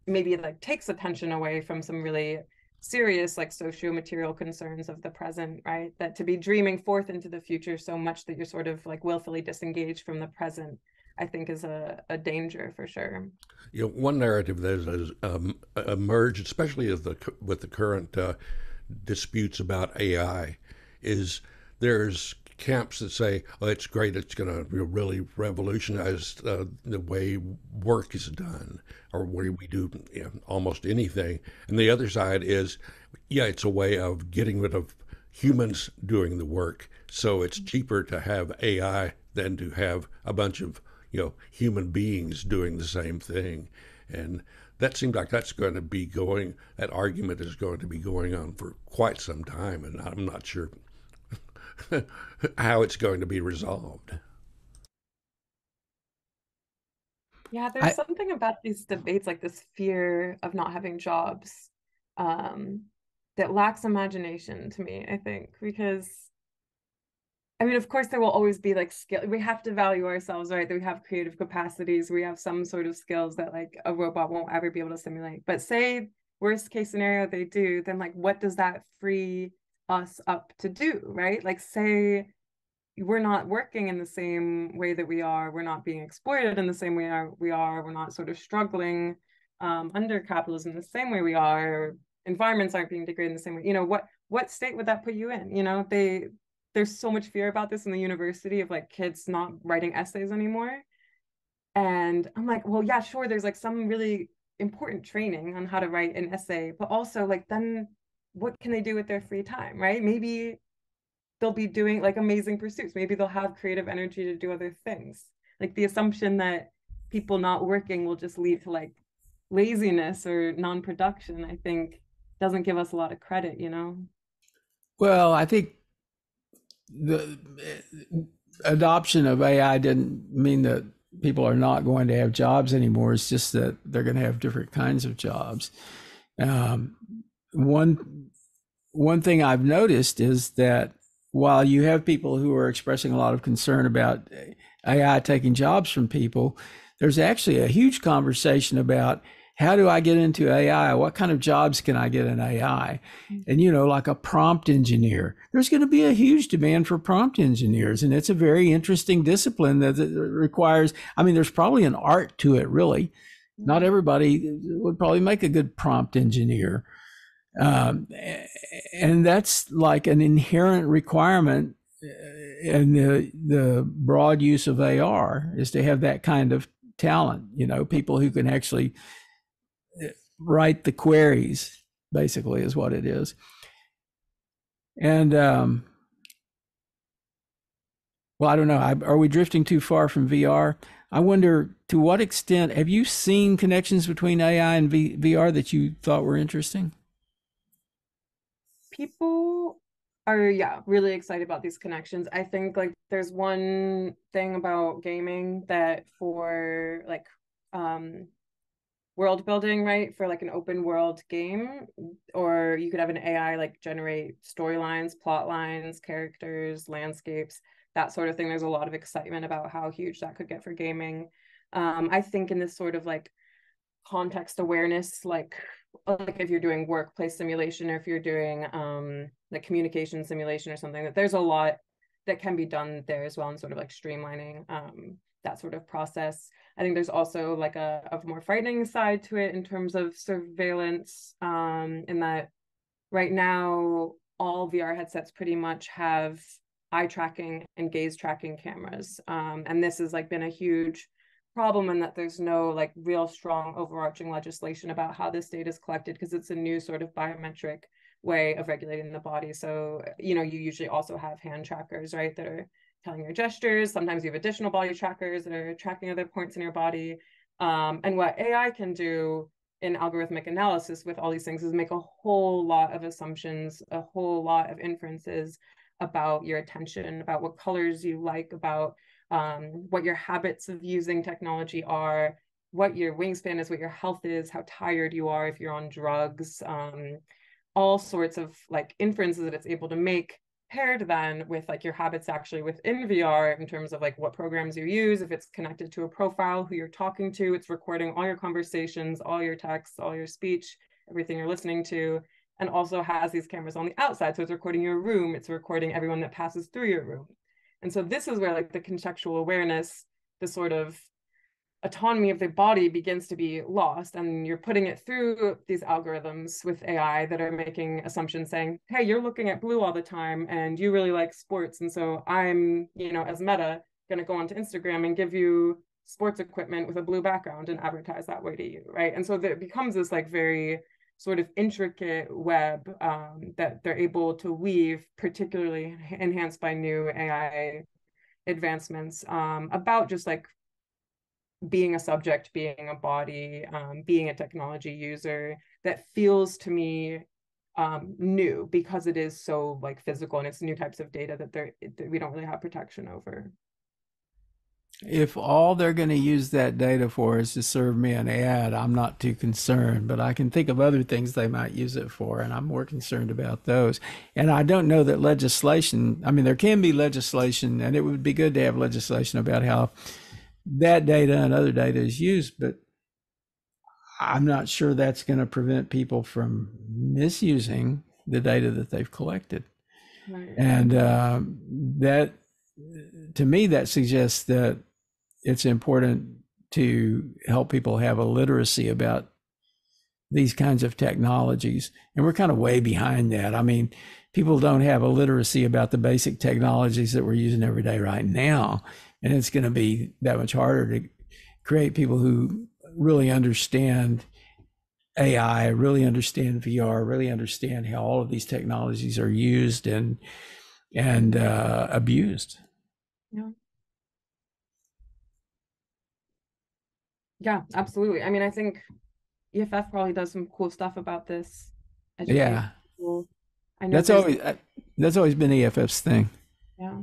maybe like takes attention away from some really serious like socio-material concerns of the present, right? That to be dreaming forth into the future so much that you're sort of like willfully disengaged from the present, I think is a, a danger for sure. You know, one narrative that has um, emerged, especially as the, with the current uh, disputes about A I is there's camps that say, oh, it's great, it's going to really revolutionize uh, the way work is done or way we do you know, almost anything. And the other side is, yeah, it's a way of getting rid of humans doing the work. So it's cheaper to have A I than to have a bunch of you know human beings doing the same thing. And that seems like that's going to be going, that argument is going to be going on for quite some time, and I'm not sure how it's going to be resolved. Yeah, there's I, something about these debates, like this fear of not having jobs, um, that lacks imagination to me, I think, because, I mean, of course, there will always be like skill. We have to value ourselves, right? That we have creative capacities. We have some sort of skills that like a robot won't ever be able to simulate. But say worst case scenario, they do, then like, what does that free us up to do, right? Like say we're not working in the same way that we are, we're not being exploited in the same way are, we are, we're not sort of struggling um, under capitalism the same way we are, environments aren't being degraded in the same way, you know, what what state would that put you in? You know, they there's so much fear about this in the university of like kids not writing essays anymore. And I'm like, well, yeah, sure, there's like some really important training on how to write an essay, but also like then what can they do with their free time, right? Maybe they'll be doing like amazing pursuits. Maybe they'll have creative energy to do other things. Like the assumption that people not working will just lead to like laziness or non-production, I think doesn't give us a lot of credit, you know? Well, I think the adoption of A I didn't mean that people are not going to have jobs anymore. It's just that they're going to have different kinds of jobs. Um, one, one thing I've noticed is that while you have people who are expressing a lot of concern about A I taking jobs from people, there's actually a huge conversation about how do I get into A I? What kind of jobs can I get in A I? And, you know, like a prompt engineer, there's going to be a huge demand for prompt engineers. And it's a very interesting discipline that requires, I mean, there's probably an art to it, really. Not everybody would probably make a good prompt engineer. Um, and that's like an inherent requirement in the, the broad use of A R is to have that kind of talent, you know, people who can actually write the queries, basically, is what it is. And um well, I don't know, I, are we drifting too far from V R? I wonder to what extent have you seen connections between A I and v, VR that you thought were interesting? People are yeah really excited about these connections. I think like there's one thing about gaming that for like um world building, right? For like an open world game, or you could have an A I like generate storylines, plot lines, characters, landscapes, that sort of thing. There's a lot of excitement about how huge that could get for gaming. Um, I think in this sort of like context awareness, like, like if you're doing workplace simulation or if you're doing um, like communication simulation or something, that there's a lot that can be done there as well, and sort of like streamlining um, that sort of process. I think there's also like a, a more frightening side to it in terms of surveillance, um, in that right now, all V R headsets pretty much have eye tracking and gaze tracking cameras. Um, and this has like been a huge problem in that there's no like real strong overarching legislation about how this data is collected, because it's a new sort of biometric way of regulating the body. So, you know, you usually also have hand trackers, right, that are telling your gestures. Sometimes you have additional body trackers that are tracking other points in your body. Um, and what A I can do in algorithmic analysis with all these things is make a whole lot of assumptions, a whole lot of inferences about your attention, about what colors you like, about um, what your habits of using technology are, what your wingspan is, what your health is, how tired you are, if you're on drugs, um, all sorts of like inferences that it's able to make, paired then with like your habits actually within V R in terms of like what programs you use, if it's connected to a profile, who you're talking to, it's recording all your conversations, all your texts, all your speech, everything you're listening to, and also has these cameras on the outside. So it's recording your room, it's recording everyone that passes through your room. And so this is where like the contextual awareness, the sort of autonomy of the body begins to be lost, and you're putting it through these algorithms with A I that are making assumptions saying, hey, you're looking at blue all the time and you really like sports, and so I'm, you know, as Meta, going to go onto Instagram and give you sports equipment with a blue background and advertise that way to you, right? And so there becomes this like very sort of intricate web um, that they're able to weave, particularly enhanced by new A I advancements, um, about just like being a subject, being a body, um, being a technology user, that feels to me um, new, because it is so like physical and it's new types of data that, they're, that we don't really have protection over. If all they're going to use that data for is to serve me an ad, I'm not too concerned, but I can think of other things they might use it for, and I'm more concerned about those. And I don't know that legislation, I mean, there can be legislation, and it would be good to have legislation about how that data and other data is used, but I'm not sure that's going to prevent people from misusing the data that they've collected. Right. And uh, that to me, that suggests that it's important to help people have a literacy about these kinds of technologies. And we're kind of way behind that. I mean, people don't have a literacy about the basic technologies that we're using every day right now. And it's going to be that much harder to create people who really understand A I, really understand V R, really understand how all of these technologies are used and and uh, abused. Yeah. Yeah, absolutely. I mean, I think E F F probably does some cool stuff about this. Yeah. Cool. I know that's always I, that's always been E F F's thing. Yeah.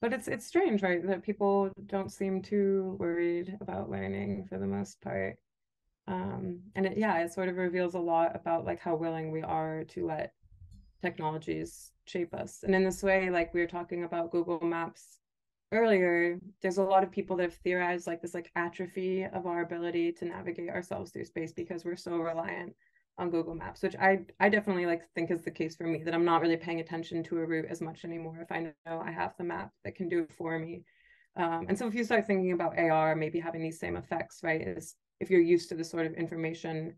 But it's it's strange, right? That people don't seem too worried about learning for the most part. Um, and it, yeah, it sort of reveals a lot about like how willing we are to let technologies shape us. And in this way, like we were talking about Google Maps earlier, there's a lot of people that have theorized like this like atrophy of our ability to navigate ourselves through space because we're so reliant on Google Maps, which I I definitely like think is the case for me, that I'm not really paying attention to a route as much anymore if I know I have the map that can do it for me. Um, and so if you start thinking about A R, maybe having these same effects, right, is if you're used to the sort of information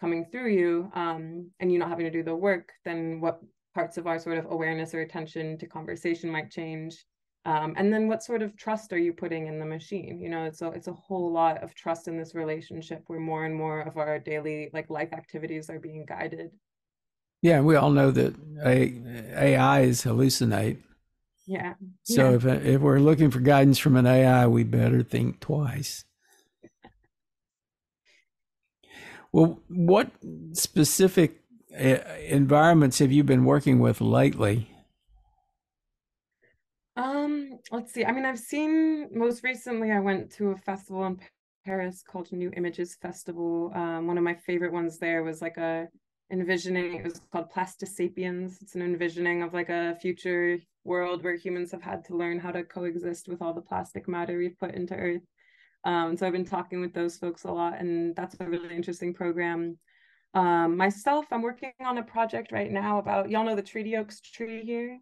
coming through you um, and you're not having to do the work, then what parts of our sort of awareness or attention to conversation might change. Um, and then what sort of trust are you putting in the machine? You know, it's a, it's a whole lot of trust in this relationship where more and more of our daily like life activities are being guided. Yeah, we all know that A Is hallucinate. Yeah. So yeah. If, if we're looking for guidance from an A I, we better think twice. Well, what specific environments have you been working with lately? Um, let's see. I mean, I've seen most recently, I went to a festival in Paris called New Images Festival. Um, one of my favorite ones there was like a envisioning, it was called Plastisapiens. It's an envisioning of like a future world where humans have had to learn how to coexist with all the plastic matter we've put into Earth. Um, so I've been talking with those folks a lot, and that's a really interesting program. Um, myself, I'm working on a project right now about, y'all know the Treaty Oaks tree here?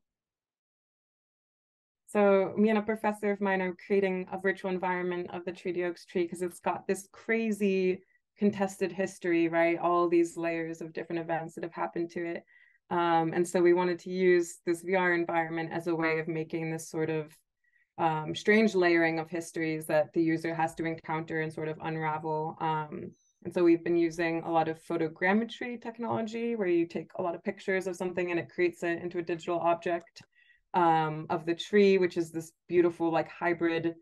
So me and a professor of mine are creating a virtual environment of the Treaty Oaks tree because it's got this crazy contested history, right? All these layers of different events that have happened to it. Um, and so we wanted to use this V R environment as a way of making this sort of Um, strange layering of histories that the user has to encounter and sort of unravel. Um, and so we've been using a lot of photogrammetry technology where you take a lot of pictures of something and it creates it into a digital object um, of the tree, which is this beautiful like hybrid,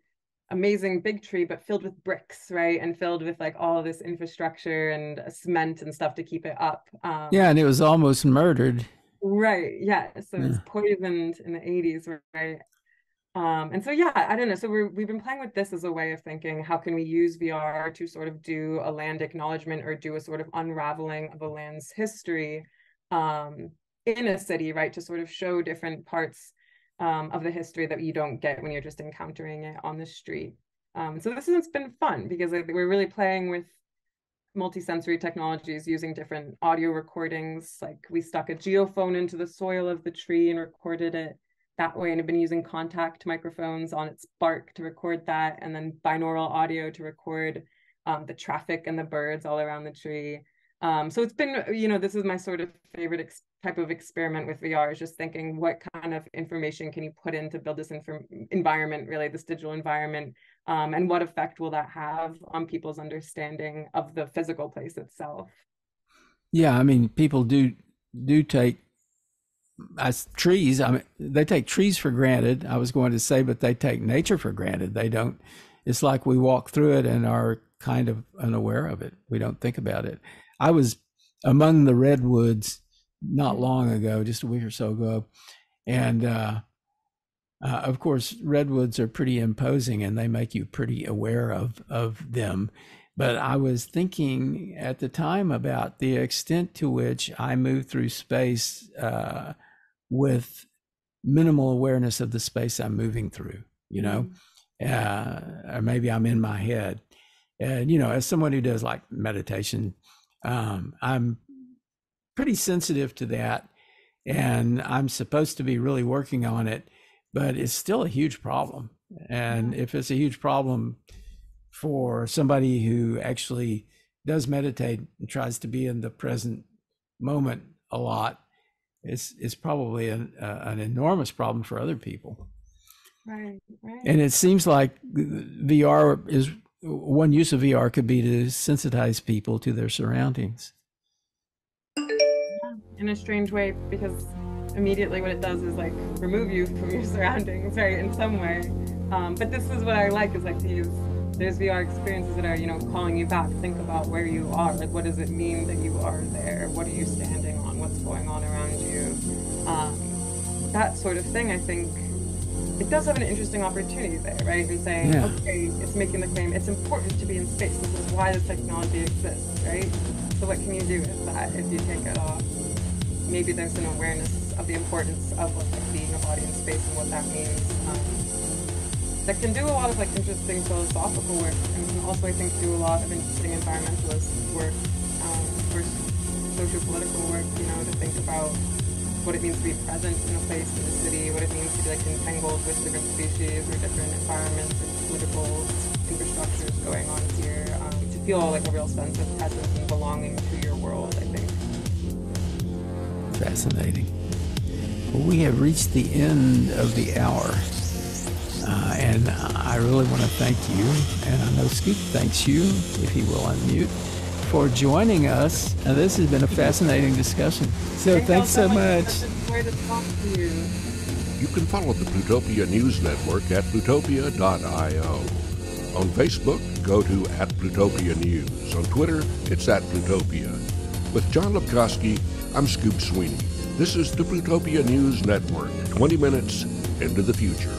amazing big tree, but filled with bricks, right? And filled with like all this infrastructure and cement and stuff to keep it up. Um, yeah, and it was almost murdered. Right, yeah. So yeah. It was poisoned in the eighties, right? Um, and so, yeah, I don't know. So we're, we've been playing with this as a way of thinking, how can we use V R to sort of do a land acknowledgement or do a sort of unraveling of a land's history um, in a city, right, to sort of show different parts um, of the history that you don't get when you're just encountering it on the street. Um, so this has been fun because we're really playing with multisensory technologies using different audio recordings. Like we stuck a geophone into the soil of the tree and recorded it that way, and have been using contact microphones on its bark to record that, and then binaural audio to record um, the traffic and the birds all around the tree. Um, so it's been, you know, this is my sort of favorite ex type of experiment with V R, is just thinking what kind of information can you put in to build this environment, really this digital environment, um, and what effect will that have on people's understanding of the physical place itself? Yeah, I mean, people do do take As trees, I mean, they take trees for granted, I was going to say, but they take nature for granted. They don't, it's like we walk through it and are kind of unaware of it. We don't think about it. I was among the redwoods not long ago, just a week or so ago. And uh, uh, of course, redwoods are pretty imposing and they make you pretty aware of, of them. But I was thinking at the time about the extent to which I move through space uh, with minimal awareness of the space I'm moving through, you know, uh, or maybe I'm in my head. And, you know, as someone who does like meditation, um, I'm pretty sensitive to that. And I'm supposed to be really working on it, but it's still a huge problem. And if it's a huge problem for somebody who actually does meditate and tries to be in the present moment a lot, it's it's probably an, uh, an enormous problem for other people. Right, right. And it seems like V R is, one use of V R could be to sensitize people to their surroundings. In a strange way, because immediately what it does is like remove you from your surroundings, right, in some way. Um, but this is what I like, is like these, there's V R experiences that are, you know, calling you back. Think about where you are, like what does it mean that you are there? What are you standing on? What's going on around you? Um, that sort of thing, I think, it does have an interesting opportunity there, right? In saying, yeah. okay, it's making the claim, it's important to be in space, this is why this technology exists, right? So what can you do with that if you take it off? Maybe there's an awareness of the importance of like being a body in space and what that means. Um, that can do a lot of like interesting philosophical work, and can also I think do a lot of interesting environmentalist work, um, or social political work, you know, to think about what it means to be present in a place, in a city, what it means to be like entangled with different species or different environments or political infrastructures going on here, um, to feel like a real sense of presence and belonging to your world, I think. Fascinating. Well, we have reached the end of the hour, uh, and I really want to thank you, and I know Scoop thanks you, if he will unmute, for joining us. Now, this has been a fascinating discussion. So thank thanks so much. much. To talk to you. You can follow the Plutopia News Network at plutopia dot i o. On Facebook, go to at Plutopia News. On Twitter, it's at Plutopia. With John Lipkowski, I'm Scoop Sweeney. This is the Plutopia News Network, twenty minutes into the future.